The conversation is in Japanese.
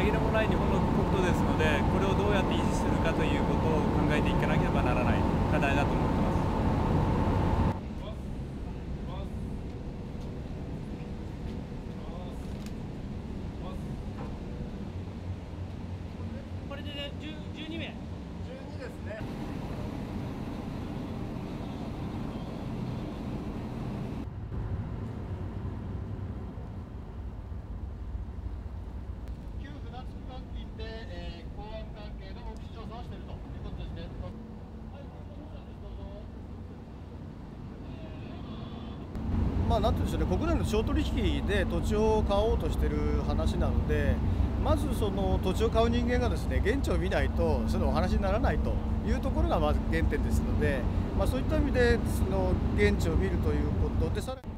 紛れもない日本のことですので、これをどうやって維持するかということを考えていかなければならない課題だと思っています。これでね、12名。12ですね。まあなんていうんでしょうね、国内の商取引で土地を買おうとしている話なので、まずその土地を買う人間がですね、現地を見ないとそのお話にならないというところがまず原点ですので、そういった意味でその現地を見るということで、さらに。